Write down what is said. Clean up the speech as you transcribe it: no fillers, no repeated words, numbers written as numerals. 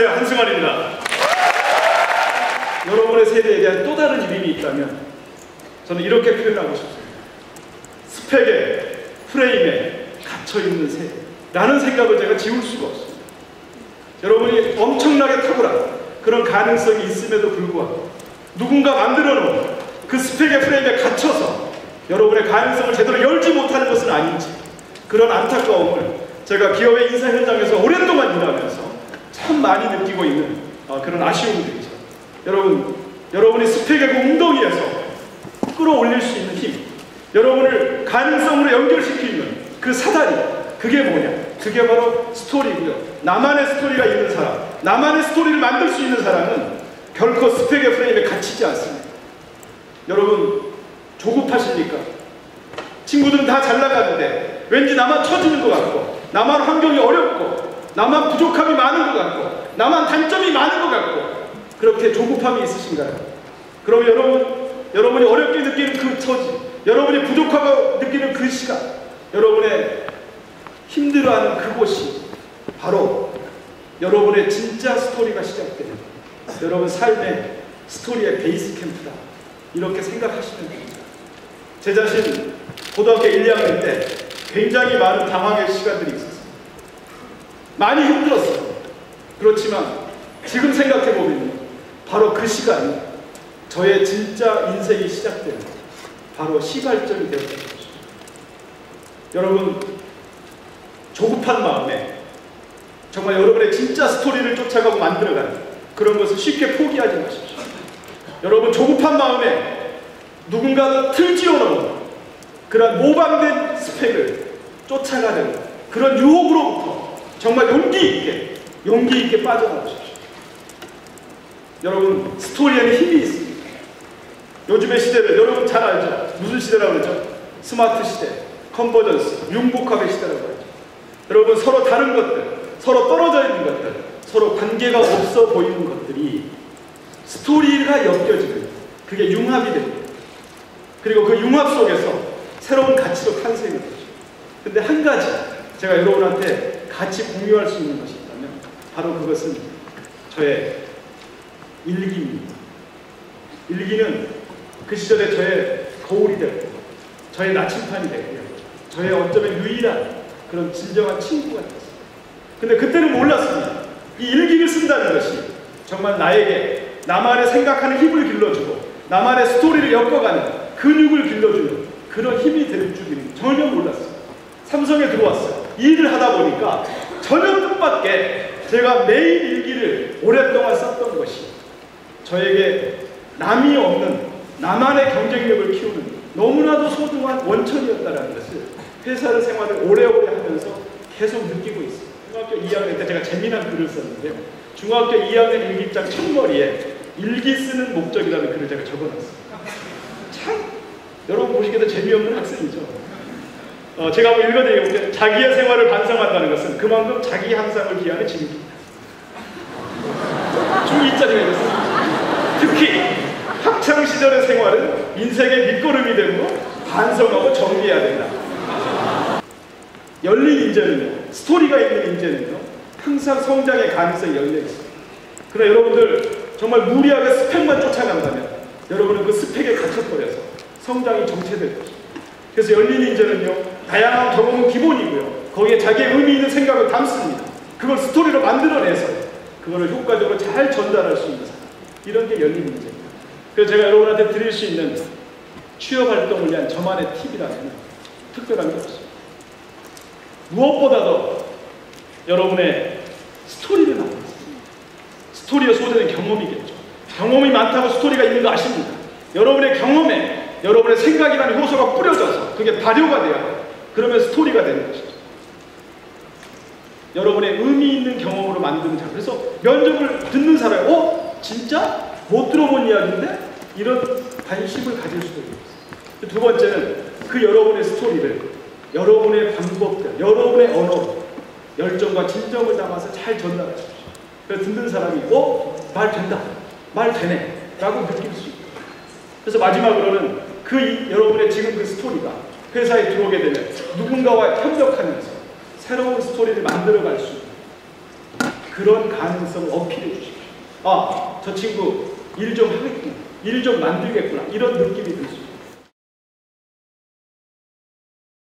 안녕하세요, 한승환입니다. 여러분의 세대에 대한 또 다른 이름이 있다면 저는 이렇게 표현하고 싶습니다. 스펙에, 프레임에 갇혀있는 세대라는 생각을 제가 지울 수가 없습니다. 여러분이 엄청나게 탁월한 그런 가능성이 있음에도 불구하고 누군가 만들어놓은 그 스펙의 프레임에 갇혀서 여러분의 가능성을 제대로 열지 못하는 것은 아닌지, 그런 안타까움을 제가 기업의 인사 현장에서 오랫동안 일하면서 참 많이 느끼고 있는 그런 아쉬움들이죠. 여러분이 스펙의 웅덩이에서 끌어올릴 수 있는 힘, 여러분을 가능성으로 연결시키는 그 사다리, 그게 뭐냐? 그게 바로 스토리고요. 나만의 스토리가 있는 사람, 나만의 스토리를 만들 수 있는 사람은 결코 스펙의 프레임에 갇히지 않습니다. 여러분, 조급하십니까? 친구들은 다 잘 나가는데 왠지 나만 처지는 것 같고, 나만 환경이 어렵고, 나만 부족함이 많은 것 같고, 나만 단점이 많은 것 같고, 그렇게 조급함이 있으신가요? 그럼 여러분이 어렵게 느끼는 그 처지, 여러분이 부족하다고 느끼는 그 시간, 여러분의 힘들어하는 그곳이 바로 여러분의 진짜 스토리가 시작되는, 여러분 삶의 스토리의 베이스 캠프다, 이렇게 생각하시면 됩니다. 제 자신 고등학교 1, 2학년 때 굉장히 많은 당황의 시간들이 있었어요. 많이 힘들었어요. 그렇지만 지금 생각해보면 바로 그 시간이 저의 진짜 인생이 시작되는 바로 시발점이 되었던 것입니다. 여러분, 조급한 마음에 정말 여러분의 진짜 스토리를 쫓아가고 만들어가는 그런 것을 쉽게 포기하지 마십시오. 여러분, 조급한 마음에 누군가 틀지어 놓은 그런 모방된 스펙을 쫓아가는 그런 유혹으로부터 정말 용기 있게 빠져나오십시오. 여러분, 스토리에는 힘이 있습니다. 요즘의 시대를 여러분 잘 알죠? 무슨 시대라고 그러죠? 스마트 시대, 컨버전스, 융복합의 시대라고 하죠. 여러분, 서로 다른 것들, 서로 떨어져 있는 것들, 서로 관계가 없어 보이는 것들이 스토리가 엮여지는, 그게 융합이 됩니다. 그리고 그 융합 속에서 새로운 가치로 탄생이 되죠. 근데 한 가지 제가 여러분한테 같이 공유할 수 있는 것이 있다면 바로 그것은 저의 일기입니다. 일기는 그 시절에 저의 거울이 되고, 저의 나침판이 되고요, 저의 어쩌면 유일한 그런 진정한 친구가 됐어요. 근데 그때는 몰랐습니다. 이 일기를 쓴다는 것이 정말 나에게 나만의 생각하는 힘을 길러주고, 나만의 스토리를 엮어가는 근육을 길러주는 그런 힘이 될 줄은 전혀 몰랐어요. 삼성에 들어왔어요. 일을 하다 보니까 전혀 뜻밖에 제가 매일 일기를 오랫동안 썼던 것이 저에게 남이 없는 나만의 경쟁력을 키우는 너무나도 소중한 원천이었다라는 것을 회사를 생활을 오래오래 하면서 계속 느끼고 있어요. 중학교 2학년 때 제가 재미난 글을 썼는데요. 중학교 2학년 일기장 첫머리에 일기 쓰는 목적이라는 글을 제가 적어놨어요. 참! 여러분 보시기에도 재미없는 학생이죠. 제가 한번 읽어드리고, 자기의 생활을 반성한다는 것은 그만큼 자기 향상을 기하는 진입니다. 중2짜리가 됐습니다. 특히 학창시절의 생활은 인생의 밑거름이 되고 반성하고 정리해야 된다. 열린 인재는요, 스토리가 있는 인재는요, 항상 성장의 가능성이 열려있습니다. 그러나 여러분들 정말 무리하게 스펙만 쫓아간다면 여러분은 그 스펙에 갇혀버려서 성장이 정체될 것입니다. 그래서 열린 인재는요, 다양한 경험은 기본이고요, 거기에 자기의 의미 있는 생각을 담습니다. 그걸 스토리로 만들어내서 그거를 효과적으로 잘 전달할 수 있는 사람, 이런 게 열린 인재입니다. 그래서 제가 여러분한테 드릴 수 있는 취업활동을 위한 저만의 팁이라면 특별한 게 없습니다. 무엇보다도 여러분의 스토리를 만들어요. 스토리에 소재된 경험이겠죠. 경험이 많다고 스토리가 있는 거 아십니까? 여러분의 경험에 여러분의 생각이라는 효소가 뿌려져서 그게 발효가 돼야 돼요. 그러면 스토리가 되는 것이죠. 여러분의 의미 있는 경험으로 만드는 사람. 그래서 면접을 듣는 사람이 진짜? 못 들어본 이야기인데? 이런 관심을 가질 수도 있어요. 두 번째는 그 여러분의 스토리를 여러분의 방법들, 여러분의 언어, 열정과 진정을 담아서 잘 전달하십시오. 그래서 듣는 사람이 말 된다, 말 되네 라고 느낄 수 있어요. 그래서 마지막으로는 여러분의 지금 그 스토리가 회사에 들어오게 되면 누군가와 협력하면서 새로운 스토리를 만들어갈 수 있는 그런 가능성을 어필해 주십시오. 아, 저 친구 일 좀 하겠구나, 일 좀 만들겠구나, 이런 느낌이 들 수 있어요.